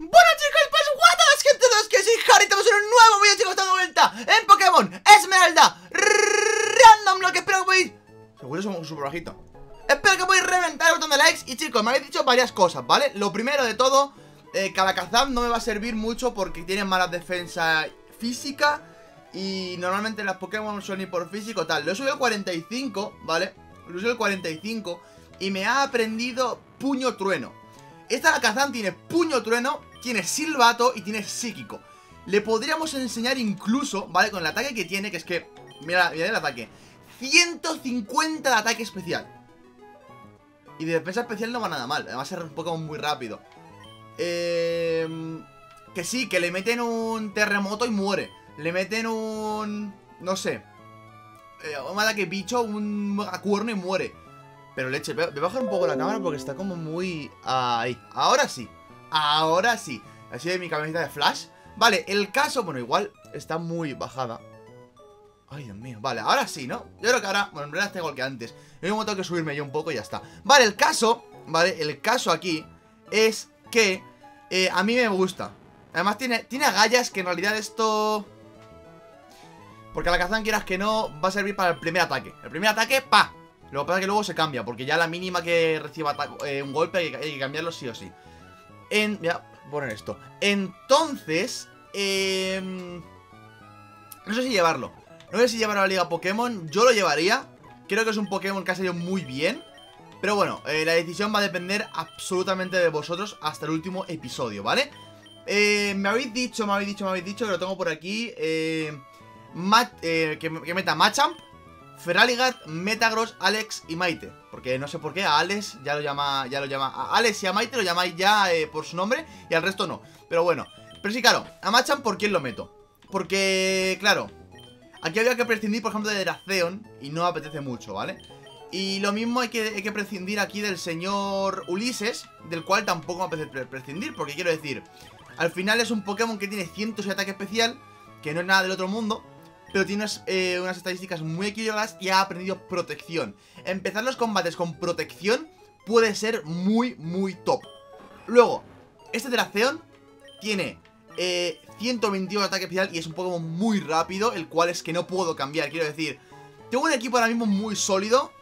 Bueno chicos, pues guapas, gente de los que soy Harry, estamos en un nuevo vídeo chicos, estamos de vuelta en Pokémon Esmeralda Random, lo que espero que podéis... Seguro somos súper bajitos. Espero que podéis reventar el botón de likes. Y chicos, me habéis dicho varias cosas, ¿vale? Lo primero de todo, Kazan no me va a servir mucho porque tiene malas defensas físicas. Y normalmente las Pokémon son ni por físico tal. Lo he subido al 45, ¿vale? Lo he subido al 45 y me ha aprendido Puño Trueno. Esta Kazan tiene Puño Trueno, tiene Silbato y tiene Psíquico. Le podríamos enseñar incluso, ¿vale? Con el ataque que tiene, que es que... Mira, mira el ataque. 150 de ataque especial. Y de defensa especial no va nada mal. Además es un Pokémon muy rápido. Que sí, que le meten un terremoto y muere. Le meten un... no sé, un ataque bicho, un megacuerno y muere. Pero leche, voy a bajar un poco la cámara porque está como muy... ahí. Ahora sí. Ahora sí. Así de mi camiseta de Flash. Vale, el caso... Bueno, igual está muy bajada. Ay, Dios mío. Vale, ahora sí, ¿no? Yo creo que ahora... Bueno, en realidad está igual que antes. Yo tengo que subirme yo un poco y ya está. Vale, el caso... Vale, el caso aquí es que a mí me gusta. Además tiene agallas que en realidad esto... Porque a la Kazan, quieras que no, va a servir para el primer ataque. El primer ataque, pa. Lo que pasa es que luego se cambia, porque ya la mínima que reciba un golpe hay que cambiarlo sí o sí. Voy a poner esto. Entonces, no sé si llevarlo. No sé si llevarlo a la Liga Pokémon. Yo lo llevaría. Creo que es un Pokémon que ha salido muy bien. Pero bueno, la decisión va a depender absolutamente de vosotros hasta el último episodio, ¿vale? Me habéis dicho, que lo tengo por aquí. Que meta Machamp, Feraligat, Metagross, Alex y Maite. Porque no sé por qué, a Alex ya lo llama. A Alex y a Maite lo llamáis ya por su nombre y al resto no. Pero bueno, pero sí, claro, a Machamp ¿por quién lo meto? Porque, claro, aquí había que prescindir, por ejemplo, de Dracéon y no apetece mucho, ¿vale? Y lo mismo hay que prescindir aquí del señor Ulises, del cual tampoco me apetece prescindir, porque quiero decir, al final es un Pokémon que tiene cientos de ataque especial, que no es nada del otro mundo, pero tiene unas estadísticas muy equilibradas y ha aprendido protección. Empezar los combates con protección puede ser muy, muy top. Luego, este Dracéon tiene 121 de ataque especial y es un Pokémon muy rápido, el cual es que no puedo cambiar. Quiero decir, tengo un equipo ahora mismo muy sólido.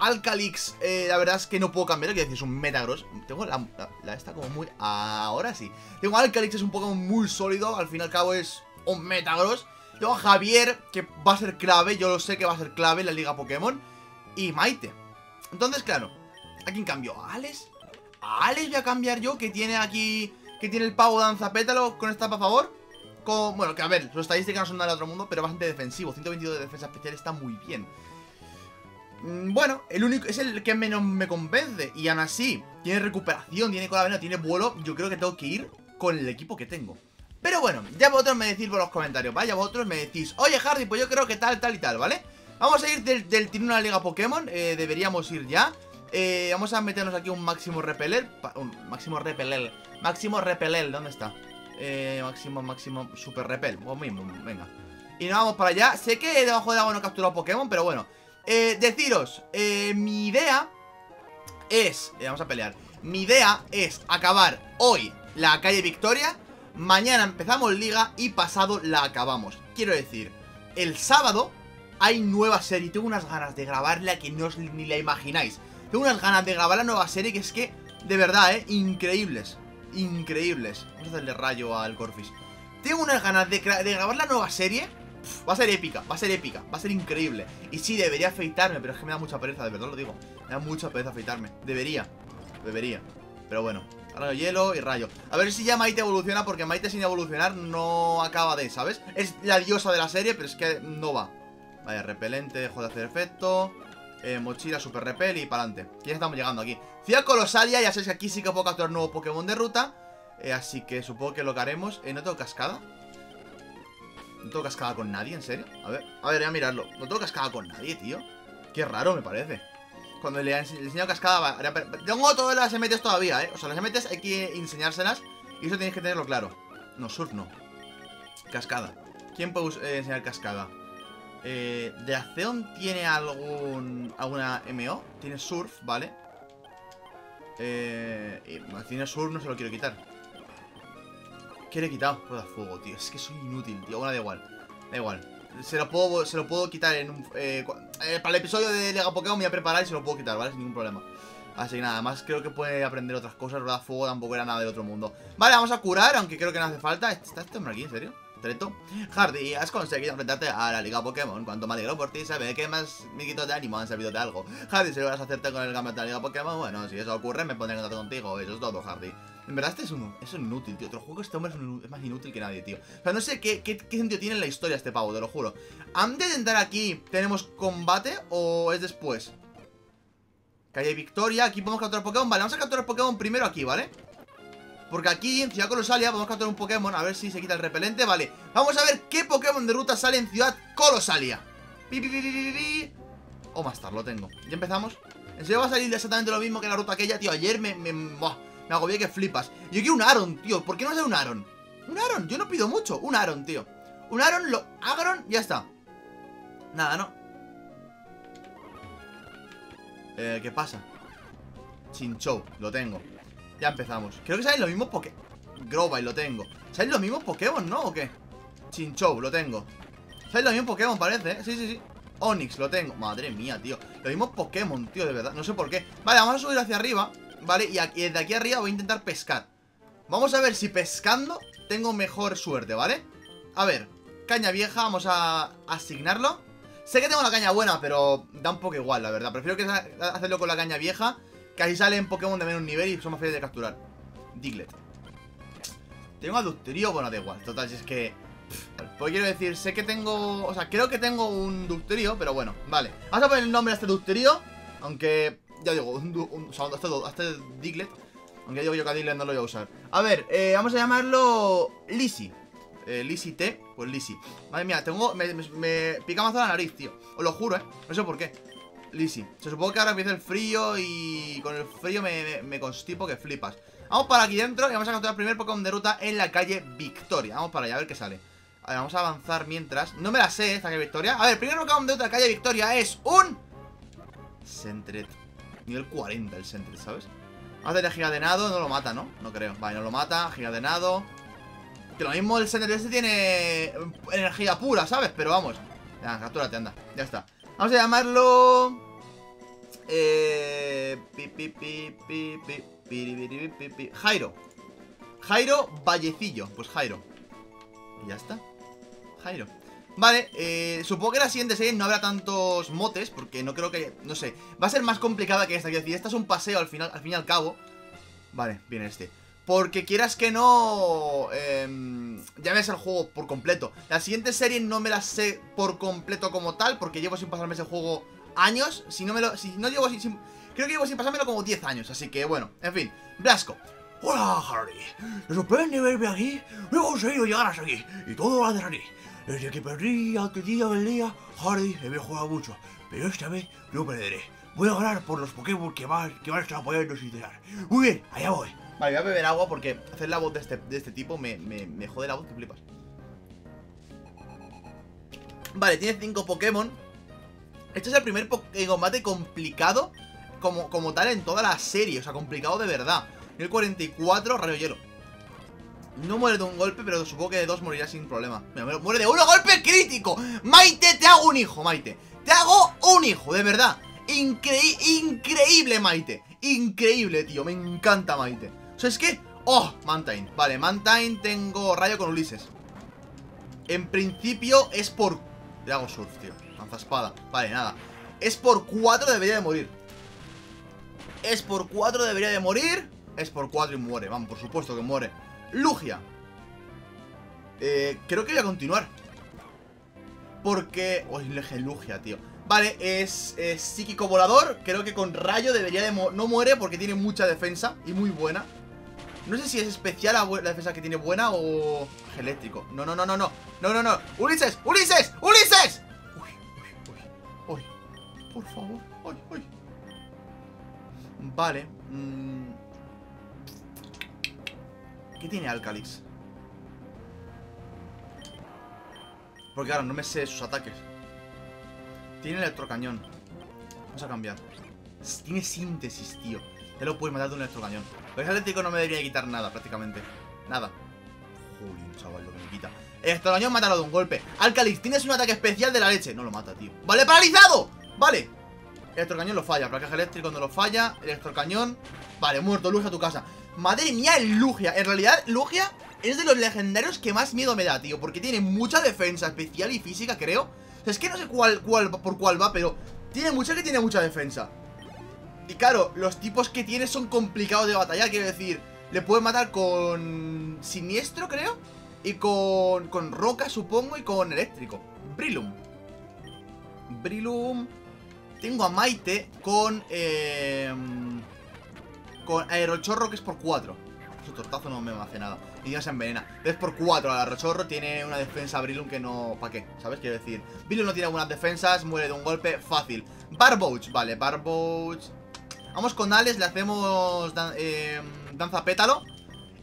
Alcalix, la verdad es que no puedo cambiar. Quiero decir, es un Metagross. Tengo la esta como muy... Ahora sí. Tengo Alcalix, es un Pokémon muy sólido. Al fin y al cabo es un Metagross. Luego Javier, que va a ser clave, yo lo sé que va a ser clave en la Liga Pokémon. Y Maite. Entonces, claro, ¿a quién cambio? ¿A Alex? ¿A Alex voy a cambiar yo? Que tiene aquí... Que tiene el pavo danzapétalo con esta a favor. Con... Bueno, que a ver, sus estadísticas no son nada del otro mundo, pero bastante defensivo. 122 de defensa especial está muy bien. Bueno, el único... Es el que menos me convence. Y aún así, tiene recuperación, tiene cola veneno, tiene vuelo. Yo creo que tengo que ir con el equipo que tengo. Pero bueno, ya vosotros me decís por los comentarios, vaya, vosotros me decís, oye Hardy, pues yo creo que tal, tal y tal, ¿vale? Vamos a ir del tirón a la Liga Pokémon, deberíamos ir ya. Vamos a meternos aquí un máximo repeler. Máximo repeler, ¿dónde está? Máximo super repel, pues mismo, venga. Y nos vamos para allá, sé que debajo del agua no he capturado Pokémon, pero bueno. Deciros, mi idea es, vamos a pelear. Mi idea es acabar hoy la calle Victoria. Mañana empezamos Liga y pasado la acabamos. Quiero decir, el sábado hay nueva serie. Tengo unas ganas de grabarla que no os ni la imagináis. Tengo unas ganas de grabar la nueva serie que es que, de verdad, increíbles. Increíbles. Vamos a hacerle rayo al Corfis. Tengo unas ganas de grabar la nueva serie. Va a ser épica, va a ser épica, va a ser increíble. Y sí, debería afeitarme, pero es que me da mucha pereza, de verdad lo digo. Me da mucha pereza afeitarme. Debería. Pero bueno. Rayo hielo y rayo. A ver si ya Maite evoluciona, porque Maite sin evolucionar no acaba de, ¿sabes? Es la diosa de la serie, pero es que no va. Vaya, repelente, dejó de hacer efecto. Mochila, super repel y para adelante. Ya estamos llegando aquí. Ciudad Colosalia, ya sabéis que aquí sí que puedo capturar nuevo Pokémon de ruta. Así que supongo que lo que haremos. ¿No tengo cascada? ¿No tengo cascada con nadie, en serio? A ver, voy a mirarlo. No tengo cascada con nadie, tío. Qué raro me parece. Cuando le enseño cascada, tengo todas las MTs todavía, O sea, las MTs hay que enseñárselas y eso tenéis que tenerlo claro. No, surf no. Cascada. ¿Quién puede enseñar cascada? Dracéon tiene alguna MO. Tiene surf, ¿vale? Tiene surf, no se lo quiero quitar. ¿Qué le he quitado? Rueda de fuego, tío. Es que soy inútil, tío. Bueno, da igual. Da igual. Se lo puedo quitar en un... para el episodio de Lega Pokémon me voy a preparar y se lo puedo quitar, ¿vale? Sin ningún problema. Así que nada, además creo que puede aprender otras cosas. Rueda de fuego tampoco era nada del otro mundo. Vale, vamos a curar, aunque creo que no hace falta. ¿Está este hombre aquí, en serio? Treto. Hardy, has conseguido enfrentarte a la Liga Pokémon. Cuanto me alegro por ti, sabe que más miquitos de ánimo han servido de algo. Hardy, si logras hacerte con el campeón de la Liga Pokémon, bueno, si eso ocurre me pondré en contacto contigo. Eso es todo, Hardy. En verdad este es un inútil, tío. Te lo juro que este hombre es más inútil que nadie, tío. O sea, no sé qué sentido tiene en la historia este pavo, te lo juro. Antes de entrar aquí, ¿tenemos combate o es después? Calle Victoria, aquí podemos capturar Pokémon. Vale, vamos a capturar Pokémon primero aquí, ¿vale? Porque aquí, en Ciudad Colosalia, podemos capturar un Pokémon. A ver si se quita el repelente, vale. Vamos a ver qué Pokémon de ruta sale en Ciudad Colosalia. O más tarde, lo tengo. Ya empezamos. En serio va a salir exactamente lo mismo que la ruta aquella, tío. Ayer me agobié que flipas. Yo quiero un Aron, tío. ¿Por qué no hacer un Aron? Un Aron, yo no pido mucho. Un Aron, tío. Un Aron, lo Aggron, ya está. Nada, ¿no? ¿Qué pasa? Chinchou, lo tengo. Ya empezamos. Creo que salen los mismos Pokémon. Growbite, lo tengo. ¿Salen los mismos Pokémon, no? ¿O qué? Chinchou, lo tengo. ¿Salen los mismos Pokémon, parece? Sí, sí, sí. Onix, lo tengo. Madre mía, tío. Los mismos Pokémon, tío, de verdad. No sé por qué. Vale, vamos a subir hacia arriba. Vale, y desde aquí arriba voy a intentar pescar. Vamos a ver si pescando tengo mejor suerte, ¿vale? A ver, caña vieja, vamos a asignarlo. Sé que tengo la caña buena, pero da un poco igual, la verdad. Prefiero que hacerlo con la caña vieja. Que así salen Pokémon de menos nivel y son más fáciles de capturar. Diglett. Tengo a Ducturio, bueno, da igual. Total, si es que... Pues quiero decir, sé que tengo... O sea, creo que tengo un Ducturio, pero bueno, vale. Vamos a poner el nombre a este Ducturio. Aunque, ya digo, hasta Diglett. Aunque digo yo que a Diglett no lo voy a usar. A ver, vamos a llamarlo Lizzy. Lizzy T, pues Lizzy. Madre mía, tengo... Me pica más la nariz, tío. Os lo juro, no sé por qué. Lizzy, se supone que ahora empieza el frío y con el frío me constipo que flipas. Vamos para aquí dentro y vamos a capturar el primer Pokémon de ruta en la calle Victoria. Vamos para allá, a ver qué sale. A ver, vamos a avanzar mientras. No me la sé esta calle Victoria. A ver, el primer Pokémon de ruta en la calle Victoria es un... Sentret. Nivel 40 el Sentret, ¿sabes? Vamos a tener a Gigadenado, no lo mata, ¿no? No creo, vale, no lo mata, Gigadenado. Que lo mismo el Sentret este tiene energía pura, ¿sabes? Pero vamos, ya, captúrate, anda, ya está. Vamos a llamarlo... Jairo. Jairo Vallecillo. Pues Jairo. Y ya está. Jairo. Vale, supongo que en la siguiente serie no habrá tantos motes. Porque no creo que... No sé. Va a ser más complicada que esta. Quiero decir, esta es un paseo al fin y al cabo. Vale, viene este. Porque quieras que no... ya ves el juego por completo. La siguiente serie no me la sé por completo como tal. Porque llevo sin pasarme ese juego años. Creo que llevo sin pasármelo como 10 años. Así que bueno, en fin. Blasco. Hola, Harley. ¿Te sorprende verme aquí? No he conseguido llegar hasta aquí. Y todo va a aquí. Desde que perdí aquel día del día, Harley, he mejorado mucho. Pero esta vez no perderé. Voy a ganar por los Pokémon que van a estar apoyando sin tirar. Muy bien, allá voy. Vale, voy a beber agua porque hacer la voz de este tipo me jode la voz que flipas. Vale, tiene 5 Pokémon. Este es el primer combate complicado como tal en toda la serie. O sea, complicado de verdad. Nivel 44, rayo hielo. No muere de un golpe, pero supongo que de 2 morirá sin problema. Mira, muere de 1, golpe crítico. Maite, te hago un hijo, Maite. Te hago un hijo, de verdad. Increíble, Maite. Increíble, tío, me encanta Maite. O sea, es que... ¡Oh! Mantine. Vale, Mantine tengo rayo con Ulises. En principio es por... Le hago surf, tío. Lanza espada. Vale, nada. Es por 4 debería de morir. Es por 4 debería de morir. Es por 4 y muere. Vamos, por supuesto que muere. Lugia. Creo que voy a continuar. Porque... ¡Oh, Lugia, tío! Vale, es psíquico volador. Creo que con rayo debería de... No muere porque tiene mucha defensa y muy buena. No sé si es especial la defensa que tiene buena o... eléctrico. No. ¡Ulises! Uy. Por favor. Uy. Vale. ¿Qué tiene Alcalix? Porque ahora no me sé sus ataques. Tiene electrocañón. Vamos a cambiar. Tiene síntesis, tío. Ya lo puedes matar de un electrocañón. Pero el eléctrico no me debería quitar nada, prácticamente. Nada. Jolín, chaval, lo que me quita. Extrañón, mátalo de un golpe. Alcalix, tienes un ataque especial de la leche. No lo mata, tío. ¡Vale, paralizado! Vale. El extorcañón lo falla. Placaje eléctrico cuando lo falla. El extorcañón. Vale, muerto. Lugia a tu casa. Madre mía, el Lugia. En realidad, Lugia es de los legendarios que más miedo me da, tío. Porque tiene mucha defensa especial y física, creo. O sea, es que no sé por cuál va, pero tiene mucha defensa. Y claro, los tipos que tiene son complicados de batallar. Quiero decir, le pueden matar con siniestro, creo. Y con roca, supongo. Y con eléctrico. Brillum. Tengo a Maite con aerochorro, que es por 4. Su tortazo no me hace nada. Y ya se envenena. Es por 4. El aerochorro tiene una defensa Brillum que no... ¿Para qué? ¿Sabes? Quiero decir, Brillum no tiene buenas defensas. Muere de un golpe fácil. Barboach. Vale, Barboach. Vamos con Alex. Le hacemos danza pétalo.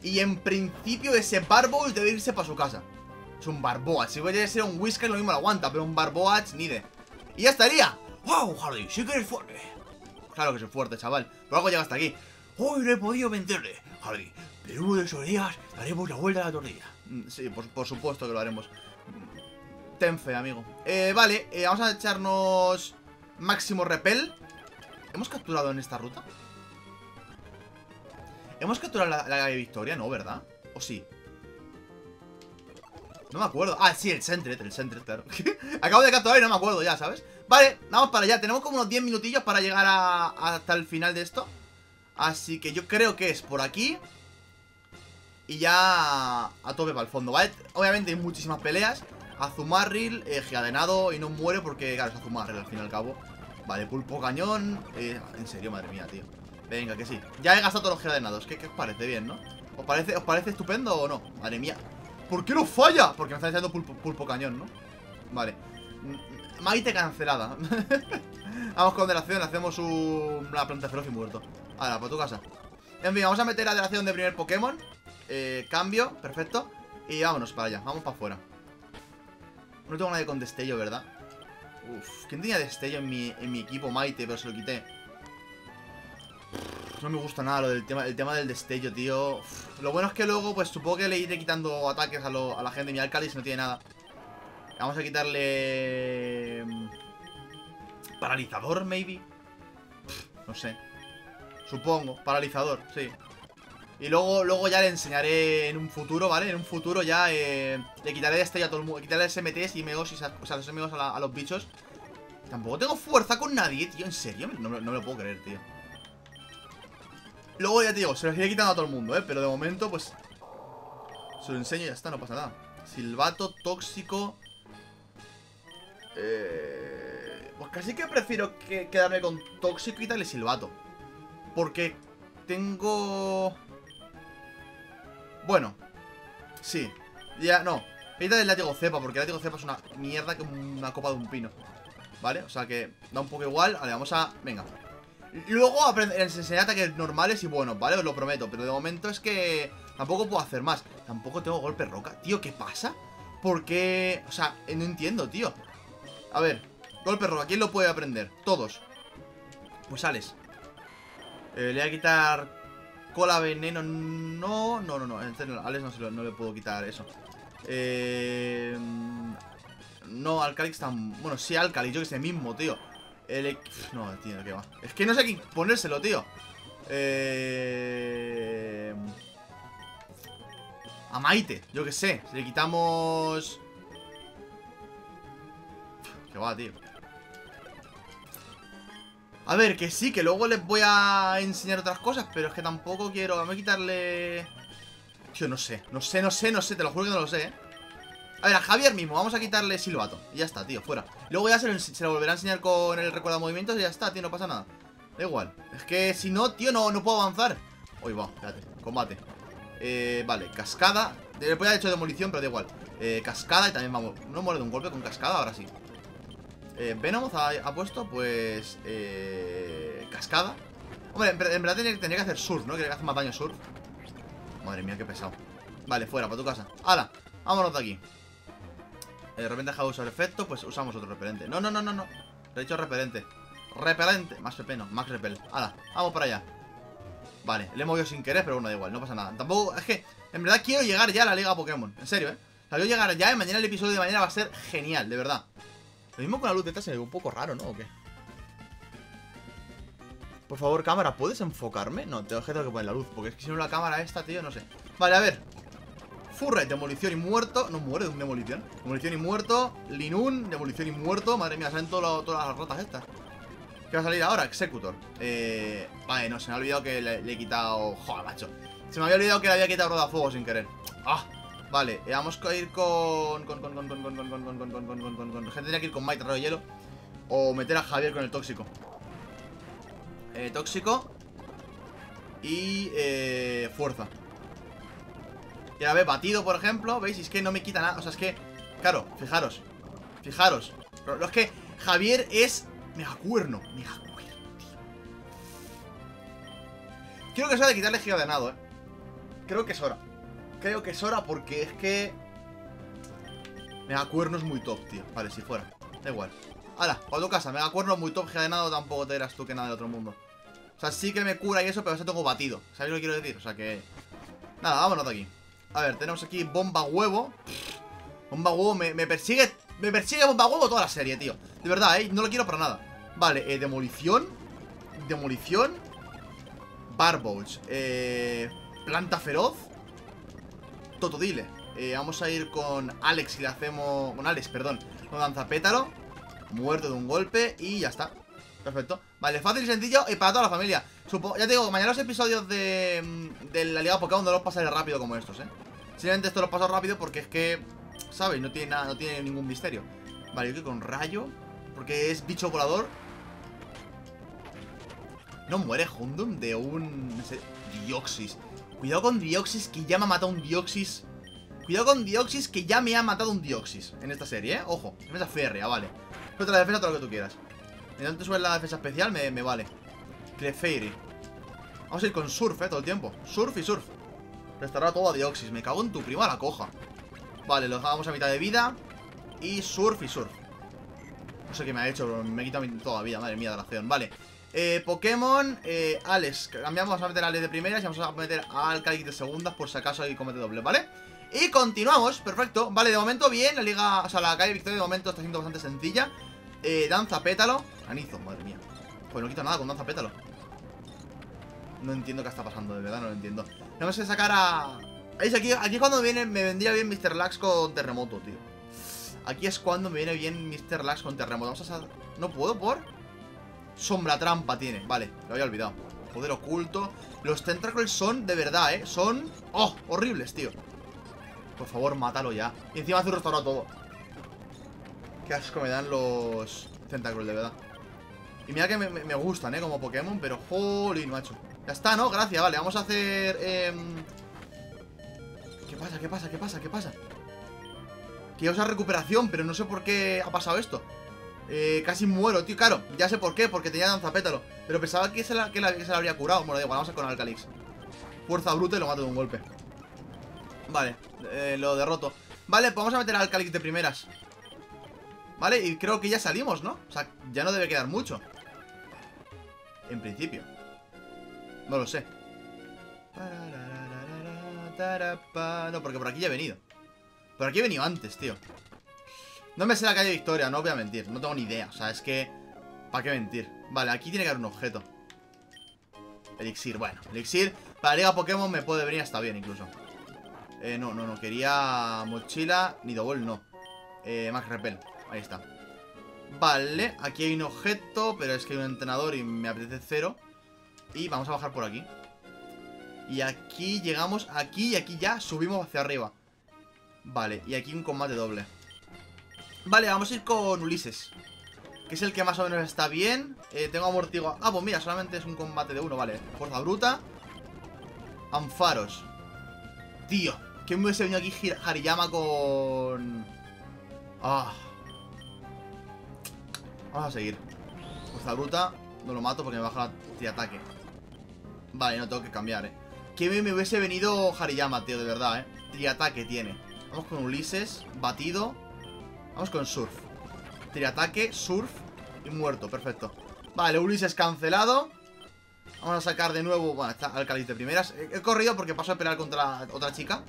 Y en principio ese Barboach debe irse para su casa. Es un Barboach. Si voy a ser un Whisker lo mismo lo aguanta. Pero un Barboach ni de. Y ya estaría. ¡Wow, Harley! ¡Sí que eres fuerte! Claro que soy fuerte, chaval. Pero algo llega hasta aquí. ¡Hoy no he podido vencerle, Harley! Pero uno de esos días haremos la vuelta a la tortilla. Sí, por supuesto que lo haremos. Ten fe, amigo. Vale, vamos a echarnos máximo repel. ¿Hemos capturado en esta ruta? ¿Hemos capturado la de Victoria? No, ¿verdad? ¿O sí? No me acuerdo. Ah, sí, el Sentret, claro. Acabo de capturar y no me acuerdo ya, ¿sabes? Vale, vamos para allá. Tenemos como unos 10 minutillos para llegar hasta el final de esto. Así que yo creo que es por aquí. Y ya a tope para el fondo, ¿vale? Obviamente hay muchísimas peleas. Azumarril, Giadenado y no muere porque, claro, es Azumarril al fin y al cabo. Vale, pulpo cañón. En serio, madre mía, tío. Venga, que sí. Ya he gastado todos los Giadenados. ¿Qué os parece? Bien, ¿no? ¿Os parece estupendo o no? Madre mía. ¿Por qué no falla? Porque me está echando pulpo cañón, ¿no? Vale. Maite cancelada. Vamos con Dracéon. Hacemos una planta feroz y muerto. Ahora, para tu casa. En fin, vamos a meter a Dracéon de primer Pokémon. Cambio, perfecto. Y vámonos para allá, vamos para afuera. No tengo nadie con destello, ¿verdad? Uf, ¿quién tenía destello en mi equipo? Maite, pero se lo quité. No me gusta nada lo del tema del destello, tío. Uf. Lo bueno es que luego, pues supongo que le iré quitando ataques a la gente. Mi Alcalix no tiene nada. Vamos a quitarle... Paralizador, maybe. Pff, no sé. Supongo, paralizador, sí. Y luego ya le enseñaré en un futuro, ¿vale? En un futuro ya le quitaré destello a todo el mundo. Quitaré SMTs y MEOs, o sea, los MEOs a los bichos. Tampoco tengo fuerza con nadie, tío. ¿En serio? No me lo puedo creer, tío. Luego ya te digo, se los iré quitando a todo el mundo, ¿eh? Pero de momento, pues... se lo enseño y ya está, no pasa nada. Silbato, tóxico... pues casi que prefiero quedarme con tóxico y darle silbato. Porque tengo... bueno, sí. Ya, no. Voy a quitar el látigo cepa, porque el látigo cepa es una mierda que una copa de un pino. ¿Vale? O sea que da un poco igual. Vale, vamos a... venga. Luego enseñaré ataques normales y buenos, ¿vale? Os lo prometo. Pero de momento es que tampoco puedo hacer más. Tampoco tengo golpe roca. Tío, ¿qué pasa? Porque... o sea, no entiendo, tío. A ver, golpe roca. ¿Quién lo puede aprender? Todos. Pues Alex. Le voy a quitar... cola, veneno, no, a Alex no le puedo quitar eso. No, Alcalix tan... bueno, sí, Alcalix, yo que sé mismo, tío. No, tío, qué va. Es que no sé a quién ponérselo, tío. A Maite, yo que sé. Si le quitamos... qué va, tío. A ver, que sí, que luego les voy a enseñar otras cosas, pero es que tampoco quiero... vamos a quitarle... tío, no sé, te lo juro que no lo sé, ¿eh? A ver, a Javier mismo, vamos a quitarle silbato. Y ya está, tío, fuera. Luego ya se lo volverá a enseñar con el recuerda movimientos y ya está, tío, no pasa nada. Da igual. Es que si no, tío, no puedo avanzar. Uy, va, espérate, combate. Vale, cascada. Le podría haber hecho demolición, pero da igual. Cascada y también vamos... no muere de un golpe con cascada, ahora sí. Venomoth ha puesto, pues... cascada. Hombre, en verdad tendría que hacer surf, ¿no? Tendría que hacer más daño surf. Madre mía, qué pesado. Vale, fuera, para tu casa. ¡Hala! Vámonos de aquí. De repente dejado de usar efecto, pues usamos otro repelente. No. He dicho repelente. Repelente. Más repel, no. Más repel. ¡Hala! Vamos para allá. Vale, le he movido sin querer, pero bueno, da igual. No pasa nada. Tampoco... es que... En verdad quiero llegar ya a la Liga Pokémon. En serio, O sea, quiero llegar ya y mañana el episodio de mañana va a ser genial, de verdad. Lo mismo con la luz de esta, se me ve un poco raro, ¿no? ¿O qué? Por favor, cámara, ¿puedes enfocarme? No, tengo que poner la luz, porque es que si no la cámara esta, tío, no sé. Vale, a ver. Furret, demolición y muerto. No muere de un demolición. Demolición y muerto. Linun, demolición y muerto. Madre mía, salen todas las ratas estas. ¿Qué va a salir ahora? Executor. Vale, no, se me ha olvidado que le he quitado... Joder, macho. Se me había olvidado que le había quitado Rodafuego sin querer. Ah, vale. Vamos a ir con... Gente tenía que ir con Maite, Rayo Hielo. O meter a Javier con el tóxico. Tóxico. Y... fuerza. Y ahora ve, batido, por ejemplo. ¿Veis? Es que no me quita nada. O sea, es que... Claro, fijaros. Fijaros. Pero es que Javier es... Megacuerno. Megacuerno, tío. Creo que es hora de quitarle giga de nado, Creo que es hora. Creo que es hora porque es que... Megacuerno es muy top, tío. Vale, si fuera. Da igual. Ahora, para tu casa. Megacuerno es muy top. Giga de nado tampoco te eras tú que nada del otro mundo. O sea, sí que me cura y eso, pero eso tengo batido. ¿Sabéis lo que quiero decir? O sea que... Nada, vámonos de aquí. A ver, tenemos aquí Bomba Huevo. Bomba Huevo me persigue. Me persigue Bomba Huevo toda la serie, tío. De verdad, no lo quiero para nada. Vale, demolición. Demolición. Barboach. Planta feroz. Totodile. Vamos a ir con Alex y le hacemos... Con Alex, perdón. Con Danzapétalo. Muerto de un golpe. Y ya está. Perfecto. Vale, fácil y sencillo. Y para toda la familia. Ya te digo, mañana los episodios de la Liga Pokémon no los pasaré rápido como estos, Simplemente esto lo paso rápido porque es que... ¿Sabéis? No tiene nada, no tiene ningún misterio. Vale, yo creo que con rayo. Porque es bicho volador. No muere Hundum de un... No sé, Deoxys. Cuidado con Deoxys, que ya me ha matado un Deoxys. Cuidado con Deoxys, que ya me ha matado un Deoxys. En esta serie, Ojo, defensa férrea, vale. Pero la defensa, todo lo que tú quieras. Mientras te subes la defensa especial, me vale. Clefairy. Vamos a ir con surf, todo el tiempo. Surf y surf. Restaurar todo a Deoxys. Me cago en tu prima la coja. Vale, los damos a mitad de vida. Y surf y surf. No sé qué me ha hecho, pero me he quitado toda la vida. Madre mía, Dracéon, vale. Pokémon, Alex. Cambiamos, vamos a meter a Alex de primeras y vamos a meter a Alcalix de segundas por si acaso hay comete doble, ¿vale? Y continuamos, perfecto. Vale, de momento bien, la liga, o sea, la calle Victoria de momento está siendo bastante sencilla. Danza pétalo. Granizo, madre mía. Pues no quito nada con danza pétalo. No entiendo qué está pasando, de verdad, no lo entiendo. Vamos a sacar a... ¿Veis? Aquí es cuando me vendría bien Mr. Lax con terremoto, tío. Aquí es cuando me viene bien Mr. Lax con terremoto. Vamos a... No puedo por... Sombra trampa tiene. Vale, lo había olvidado. Poder oculto. Los tentáculos son de verdad, Son... ¡Oh! Horribles, tío. Por favor, mátalo ya. Y encima hace un restaurado todo. Qué asco me dan los tentáculos, de verdad. Y mira que me gustan, como Pokémon. Pero, jolín, macho. Ya está, ¿no? Gracias, vale. Vamos a hacer... ¿Qué pasa? ¿Qué pasa? ¿Qué pasa? ¿Qué pasa? Quiero usar recuperación, pero no sé por qué ha pasado esto. Casi muero, tío. Claro, ya sé por qué, porque tenía danzapétalo. Pero pensaba que se la habría curado. Bueno, da igual, vamos a con Alcalix. Fuerza bruta y lo mato de un golpe. Vale, lo derroto. Vale, pues vamos a meter a Alcalix de primeras. Vale, y creo que ya salimos, ¿no? O sea, ya no debe quedar mucho. En principio. No lo sé. No, porque por aquí ya he venido. Por aquí he venido antes, tío. No me sé la calle Victoria, no os voy a mentir. No tengo ni idea, o sea, es que... ¿Para qué mentir? Vale, aquí tiene que haber un objeto. Elixir, bueno, elixir. Para la Liga Pokémon me puede venir hasta bien incluso. No, quería mochila, Nidobol no. Max Repel, ahí está. Vale, aquí hay un objeto. Pero es que hay un entrenador y me apetece cero. Y vamos a bajar por aquí. Y aquí llegamos, aquí y aquí ya subimos hacia arriba. Vale, y aquí un combate doble. Vale, vamos a ir con Ulises, que es el que más o menos está bien. Tengo amortiguador. Ah, pues mira, solamente es un combate de uno, vale. Fuerza bruta. Ampharos. Tío, ¿quién me hubiese venido aquí Hariyama con... Ah. Vamos a seguir. Fuerza bruta. No lo mato porque me baja de ataque. Vale, no tengo que cambiar, que me hubiese venido Hariyama, tío, de verdad, Triataque tiene. Vamos con Ulises, batido. Vamos con surf. Triataque, surf y muerto, perfecto. Vale, Ulises cancelado. Vamos a sacar de nuevo. Bueno, está Alcalix de primeras. He corrido porque paso a pelear contra otra chica.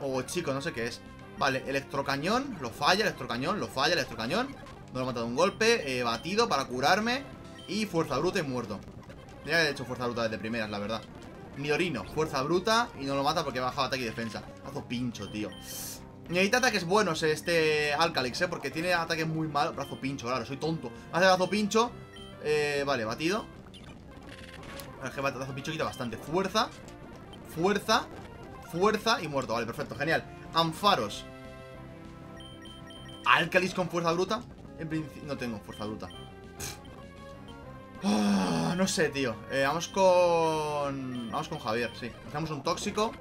O chico, no sé qué es. Vale, electrocañón, lo falla, electrocañón, lo falla, electrocañón. No lo he matado un golpe. Batido para curarme. Y fuerza bruta y muerto. Tenía que haber hecho fuerza bruta desde primeras, la verdad. Midorino, fuerza bruta. Y no lo mata porque baja ataque y defensa. Brazo pincho, tío. Necesita ataques buenos este Alcalix, porque tiene ataques muy malos. Brazo pincho, claro, soy tonto. Hace brazo pincho. Vale, batido. El brazo pincho quita bastante. Fuerza, fuerza, fuerza y muerto. Vale, perfecto, genial. Ampharos. Alcalix con fuerza bruta. En principio no tengo fuerza bruta. Oh, no sé, tío. Vamos con... Vamos con Javier, sí. Hacemos un tóxico.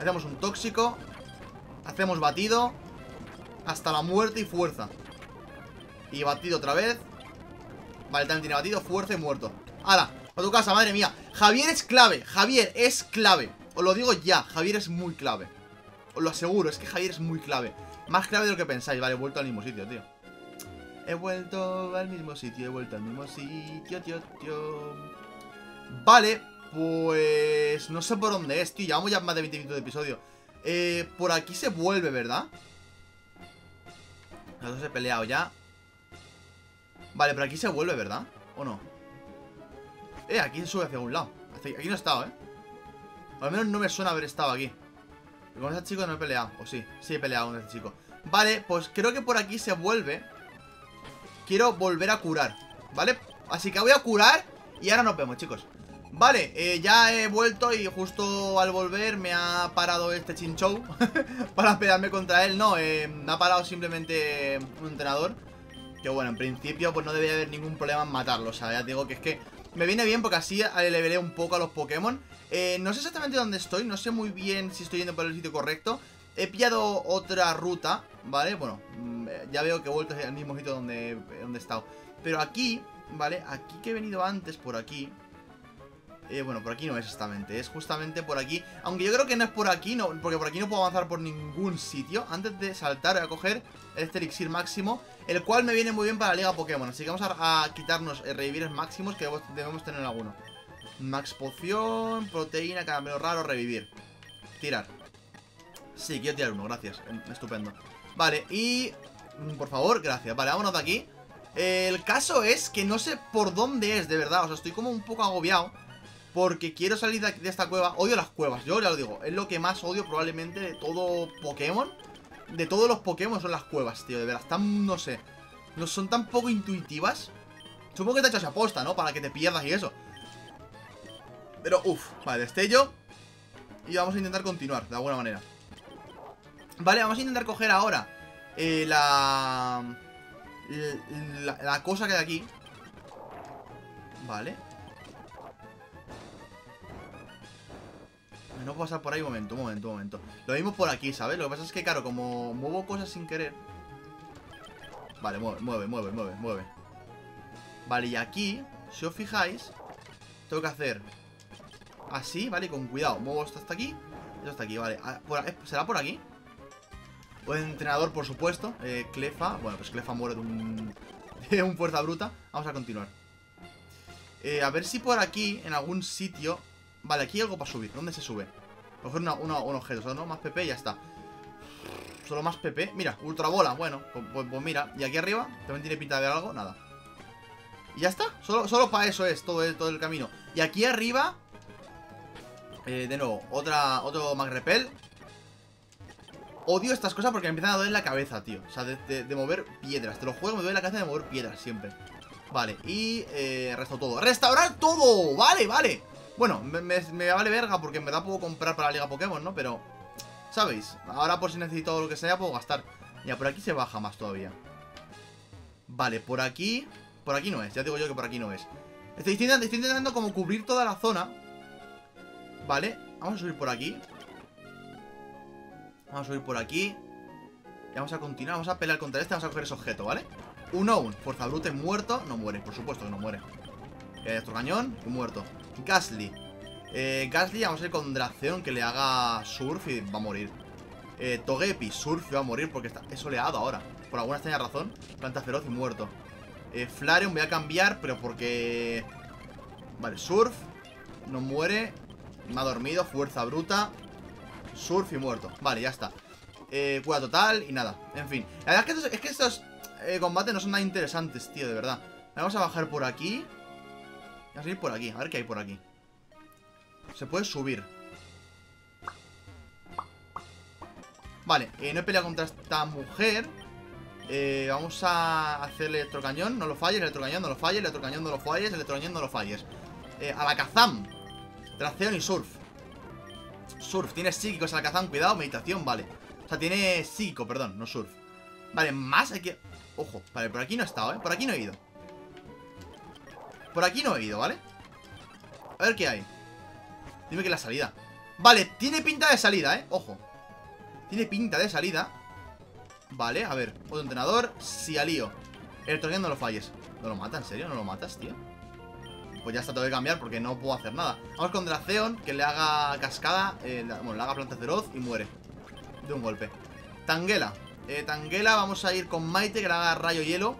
Hacemos un tóxico. Hacemos batido. Hasta la muerte y fuerza. Y batido otra vez. Vale, también tiene batido, fuerza y muerto. ¡Hala! A tu casa, madre mía. Javier es clave. Javier es clave. Os lo digo ya. Javier es muy clave. Os lo aseguro. Es que Javier es muy clave. Más clave de lo que pensáis. Vale, he vuelto al mismo sitio, tío. He vuelto al mismo sitio. He vuelto al mismo sitio, tío. Vale, pues... No sé por dónde es, tío. Llevamos ya más de 20 minutos de episodio. Por aquí se vuelve, ¿verdad? Nosotros he peleado ya. Vale, por aquí se vuelve, ¿verdad? ¿O no? Aquí se sube hacia un lado. Aquí no he estado, ¿eh? O al menos no me suena haber estado aquí. Y con ese chico no he peleado. O sí, sí he peleado con ese chico. Vale, pues creo que por aquí se vuelve. Quiero volver a curar, ¿vale? Así que voy a curar y ahora nos vemos, chicos. Vale, ya he vuelto y justo al volver me ha parado este Chinchou para pelearme contra él. No, me ha parado simplemente un entrenador. Que bueno, en principio pues no debería haber ningún problema en matarlo. O sea, ya digo que es que me viene bien porque así le levelé un poco a los Pokémon. No sé exactamente dónde estoy, no sé muy bien si estoy yendo por el sitio correcto. He pillado otra ruta, ¿vale? Bueno, ya veo que he vuelto al mismo sitio donde he estado. Pero aquí, ¿vale? Aquí que he venido antes, por aquí. Bueno, por aquí no es exactamente, es justamente por aquí. Aunque yo creo que no es por aquí, no, porque por aquí no puedo avanzar por ningún sitio. Antes de saltar voy a coger este elixir máximo, el cual me viene muy bien para la liga Pokémon. Así que vamos a quitarnos revivires máximos, que debemos tener alguno. Max poción, proteína, caramelo raro, revivir. Tirar. Sí, quiero tirar uno, gracias, estupendo. Vale, y... Por favor, gracias, vale, vámonos de aquí. El caso es que no sé por dónde es, de verdad, o sea, estoy como un poco agobiado. Porque quiero salir de esta cueva. Odio las cuevas, yo ya lo digo. Es lo que más odio probablemente de todo Pokémon. De todos los Pokémon son las cuevas, tío. De verdad, tan, no sé. No son tan poco intuitivas. Supongo que te ha hecho esa aposta, ¿no? Para que te pierdas y eso. Pero, uff, vale, destello. Y vamos a intentar continuar, de alguna manera. Vale, vamos a intentar coger ahora la cosa que hay aquí. Vale. No puedo pasar por ahí, un momento. Lo mismo por aquí, ¿sabes? Lo que pasa es que, claro, como muevo cosas sin querer. Vale, mueve. Vale, y aquí, si os fijáis, tengo que hacer así, ¿vale? Y con cuidado, muevo esto hasta aquí. Esto hasta aquí, vale. ¿Será por aquí? O entrenador, por supuesto. Clefa, bueno, pues Clefa muere de un fuerza bruta. Vamos a continuar. A ver si por aquí, en algún sitio... Vale, aquí hay algo para subir. ¿Dónde se sube? Coger un objeto, solo no, más PP y ya está. Solo más PP. Mira, ultra bola, bueno, pues mira. Y aquí arriba, también tiene pinta de haber algo, nada. Y ya está, solo para eso es todo el camino. Y aquí arriba de nuevo, otro Mag Repel. Odio estas cosas porque me empiezan a doler la cabeza, tío. O sea, de mover piedras. Te lo juego, me duele la cabeza de mover piedras siempre. Vale, y resto todo. ¡Restaurar todo! Vale. Bueno, me vale verga porque en verdad puedo comprar para la liga Pokémon, ¿no? Pero, ¿sabéis? Ahora por si necesito lo que sea puedo gastar. Ya, por aquí se baja más todavía. Vale, por aquí... Por aquí no es, ya digo yo que por aquí no es. Estoy intentando como cubrir toda la zona. Vale, vamos a subir por aquí. Vamos a subir por aquí. Y vamos a continuar, vamos a pelear contra este. Vamos a coger ese objeto, ¿vale? Unown, fuerza bruta muerto. No muere, por supuesto que no muere. Otro cañón, muerto. Gasly. Gasly, vamos a ir con Dracéon, que le haga surf y va a morir. Togepi, surf y va a morir porque está soleado ahora. Por alguna extraña razón. Planta feroz y muerto. Flareon voy a cambiar, pero porque... Vale, surf. No muere. Me ha dormido. Fuerza bruta. Surf y muerto. Vale, ya está. Cura total y nada. En fin. La verdad es que estos combates no son nada interesantes, tío, de verdad. Vamos a bajar por aquí. Vamos a seguir por aquí. A ver qué hay por aquí. Se puede subir. Vale, no he peleado contra esta mujer. Vamos a hacer el electrocañón. No lo falles, electrocañón, no lo falles, electrocañón, no lo falles, electrocañón, no lo falles. A la Kazan. Dracéon y surf. Surf, tiene psíquicos a la Kazan, cuidado, meditación, vale. O sea, tiene psíquico, perdón, no surf. Vale, más hay que... Ojo, vale, por aquí no he estado, por aquí no he ido. Por aquí no he ido, ¿vale? A ver qué hay. Dime que es la salida. Vale, tiene pinta de salida, ojo. Tiene pinta de salida. Vale, a ver, otro entrenador. Si alío, el torneo no lo falles. ¿No lo mata? ¿En serio? ¿No lo matas, tío? Pues ya está, tengo que cambiar porque no puedo hacer nada. Vamos con Dracéon, que le haga cascada, bueno, le haga planta feroz y muere de un golpe. Tangela, vamos a ir con Maite, que le haga rayo hielo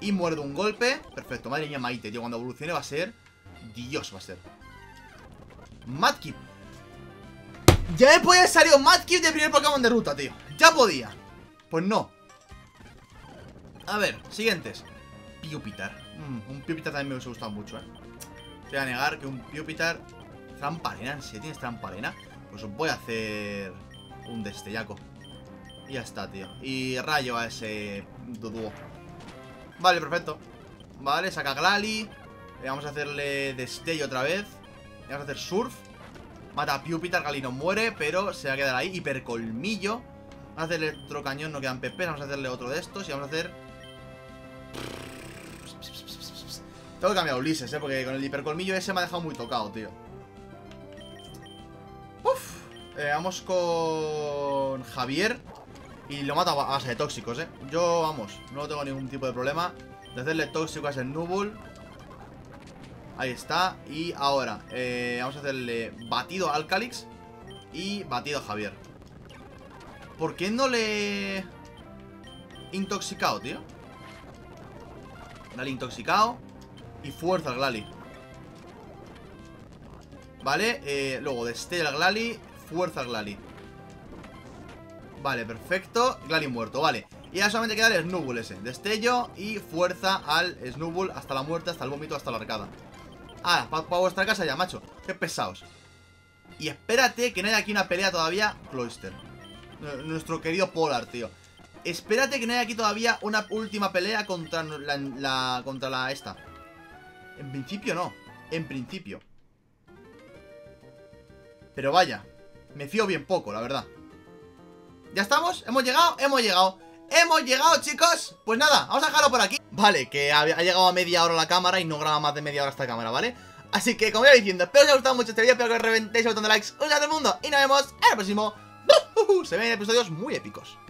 y muere de un golpe. Perfecto, madre mía, Maite, tío, cuando evolucione va a ser Dios, va a ser Mudkip. Ya podía salir Mudkip de primer Pokémon de ruta, tío. Ya podía. Pues no. A ver, siguientes. Pupitar. Un Pupitar también me hubiese gustado mucho, Voy a negar que un Pupitar. Tramparena, si tienes tramparena, pues voy a hacer un destellaco. Y ya está, tío. Y rayo a ese dúo. Vale, perfecto. Vale, saca Glali. Vamos a hacerle destello otra vez. Vamos a hacer surf. Mata a Pupitar, Glali no muere, pero se va a quedar ahí. Hipercolmillo. Vamos a hacer electrocañón, no quedan PP. Vamos a hacerle otro de estos y vamos a hacer... Tengo que cambiar a Ulises, porque con el hipercolmillo ese me ha dejado muy tocado, tío. Uf. Vamos con Javier. Y lo mato a base de tóxicos, Yo, vamos, no tengo ningún tipo de problema de hacerle tóxico a ese Nubul. Ahí está. Y ahora, vamos a hacerle batido a Alcalix y batido a Javier. ¿Por qué no le... intoxicado, tío? Glali intoxicado. Y fuerza al Glali. Vale, luego destello al Glali. Fuerza al Glali. Vale, perfecto. Glali muerto, vale. Y ahora solamente queda el Snubbull ese. Destello y fuerza al Snubbull. Hasta la muerte, hasta el vómito, hasta la arcada. Ah, para vuestra casa ya, macho. Qué pesados. Y espérate que no haya aquí una pelea todavía. Cloyster. Nuestro querido Polar, tío. Espérate que no haya aquí todavía una última pelea contra la esta. En principio no. En principio. Pero vaya. Me fío bien poco, la verdad. ¿Ya estamos? ¿Hemos llegado? Hemos llegado. ¡Hemos llegado, chicos! Pues nada, vamos a dejarlo por aquí. Vale, que ha llegado a media hora la cámara y no graba más de media hora esta cámara, ¿vale? Así que, como iba diciendo, espero que os haya gustado mucho este vídeo. Espero que os reventéis el botón de likes. Un saludo a todo el mundo y nos vemos en el próximo. Se ven episodios muy épicos.